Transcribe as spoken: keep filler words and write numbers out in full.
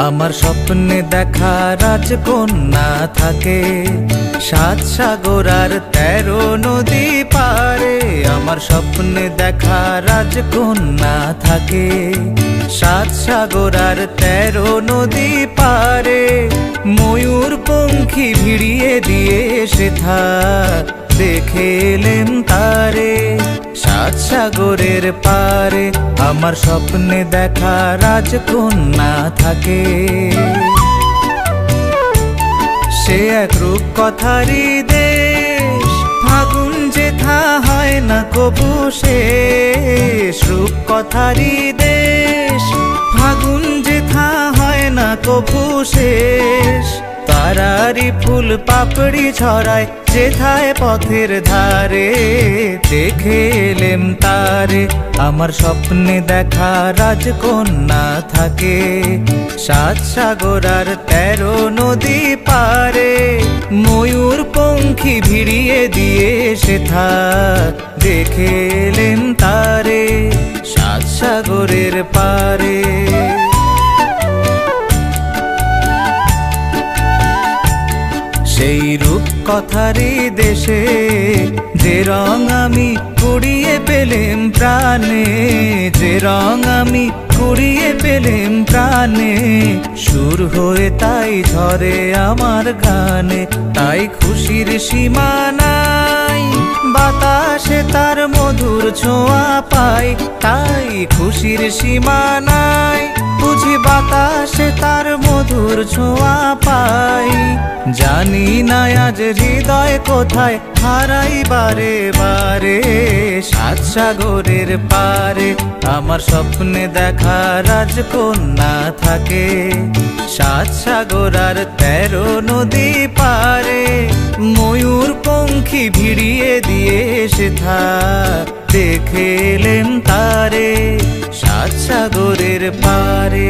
आमार स्वप्ने देखा राजकन्या थाके सात सागर आर तेरो नदी पारे। आमार स्वप्ने देखा राजकन्या थाके सात सागर आर तेरो नदी पारे। मयूर पंखी भिड़िए दिए सेथा देखेलें तारे सात सागरेर पारे। आमार स्वप्ने देखा राजकन्या थाके से एक रूपकथारी देश फागुन जेथा हय ना कबू शेष। रूपकथारी देश फागुन जेथा हय ना कबू शेष। तारारी फूल पापड़ी छड़ाय जेथाय पथेर धारे देखेलेम तारे। आमार स्वप्ने देखा राजकन्या थाके सात सागर आर तेरो नदी पारे। मयूर पंखी भिड़िए दिए सेथा देखेलेम तारे सात सागरेर पारे। सेई रूप कथारी देशे जे रंग आमी कुड़िए पेलेम प्राणे। जे रंग आमी कुड़िए पेलेम प्राणे सुर होए ताई झरे आमार गाने। ताई खुशिर सीमा नाई बाताशे तार मधुर छोया पाई। ताई खुशिर सीमा नाई बुझी बाताशे तार मधुर छोया पाई। जानी ना आज हृदय कोथाय हाराई बारे बारे सात सागरेर पारे। आमार स्वप्ने देखा राजकन्या थाके सात सागर आर तेरो नदी पारे। मयूर पंखी भिड़िए दिए सेथा देखेलेम तारे सात सागरेर पारे।